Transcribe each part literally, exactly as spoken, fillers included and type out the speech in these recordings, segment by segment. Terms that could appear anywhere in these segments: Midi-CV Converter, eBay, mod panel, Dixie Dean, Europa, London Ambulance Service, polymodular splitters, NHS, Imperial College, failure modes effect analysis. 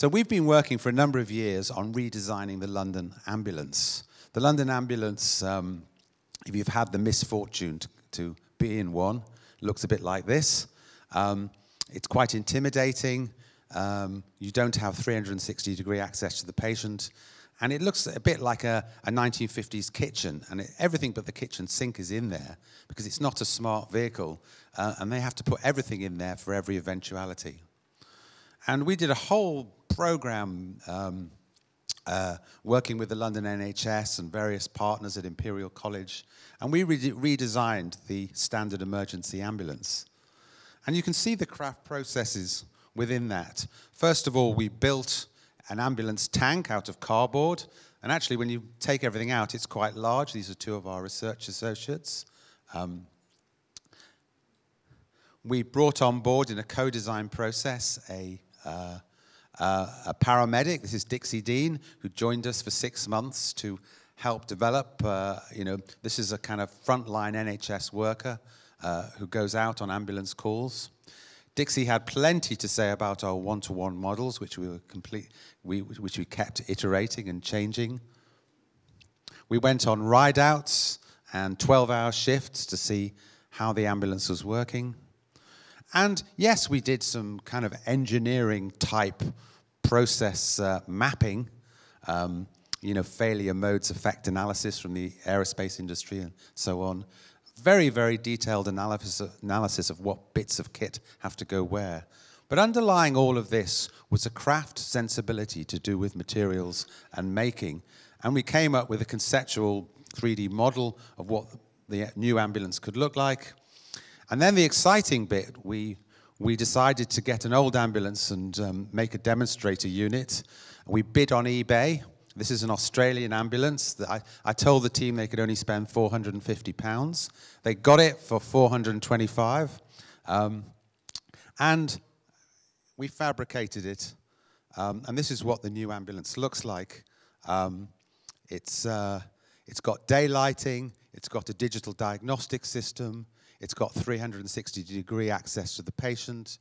So we've been working for a number of years on redesigning the London Ambulance. The London Ambulance, um, if you've had the misfortune to, to be in one, looks a bit like this. Um, it's quite intimidating. Um, you don't have three hundred sixty degree access to the patient. And it looks a bit like a, a nineteen fifties kitchen, and it, everything but the kitchen sink is in there because it's not a smart vehicle, uh, and they have to put everything in there for every eventuality. And we did a whole program um, uh, working with the London N H S and various partners at Imperial College, and we re redesigned the standard emergency ambulance. And you can see the craft processes within that. First of all, we built an ambulance tank out of cardboard, and actually when you take everything out, it's quite large. These are two of our research associates. Um, we brought on board in a co-design process a, uh, uh, a paramedic. This is Dixie Dean, who joined us for six months to help develop, uh, you know, this is a kind of frontline N H S worker uh, who goes out on ambulance calls. Dixie had plenty to say about our one-to-one models, which we were complete, we, which we kept iterating and changing. We went on ride-outs and twelve hour shifts to see how the ambulance was working. And yes, we did some kind of engineering-type process uh, mapping, um, you know, failure modes effect analysis from the aerospace industry and so on. Very, very detailed analysis of, analysis of what bits of kit have to go where. But underlying all of this was a craft sensibility to do with materials and making. And we came up with a conceptual three D model of what the new ambulance could look like. And then the exciting bit, we, we decided to get an old ambulance and um, make a demonstrator unit. We bid on eBay. This is an Australian ambulance. That I, I told the team they could only spend four hundred and fifty pounds. They got it for four hundred and twenty-five. Um, and we fabricated it. Um, and this is what the new ambulance looks like. Um, it's, uh, it's got day lighting. It's got a digital diagnostic system. It's got three hundred sixty degree access to the patient.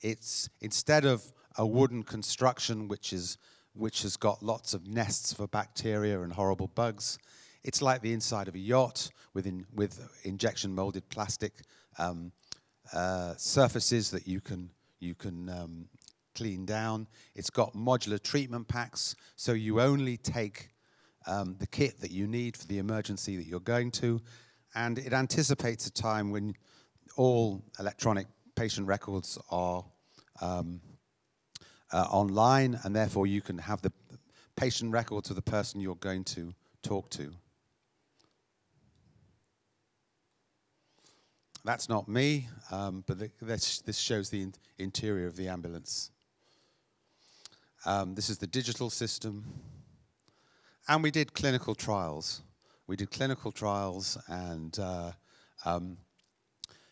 It's, instead of a wooden construction, which is which has got lots of nests for bacteria and horrible bugs. It's like the inside of a yacht with, in, with injection-molded plastic um, uh, surfaces that you can, you can um, clean down. It's got modular treatment packs, so you only take um, the kit that you need for the emergency that you're going to, and it anticipates a time when all electronic patient records are um, Uh, online, and therefore you can have the patient records of the person you're going to talk to. That's not me, um, but the, this, this shows the in interior of the ambulance. Um, this is the digital system. And we did clinical trials. We did clinical trials, and uh, um,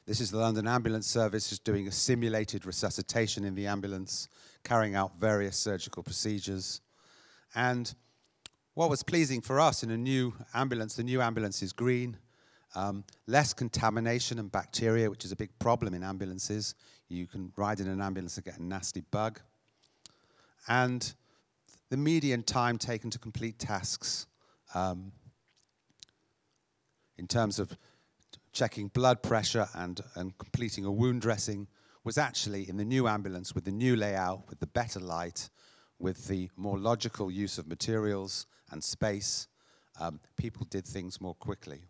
this is the London Ambulance Service is doing a simulated resuscitation in the ambulance, carrying out various surgical procedures. And what was pleasing for us in a new ambulance, the new ambulance is green, um, less contamination and bacteria, which is a big problem in ambulances. You can ride in an ambulance and get a nasty bug. And the median time taken to complete tasks um, in terms of checking blood pressure and, and completing a wound dressing was actually in the new ambulance with the new layout, with the better light, with the more logical use of materials and space, um, people did things more quickly.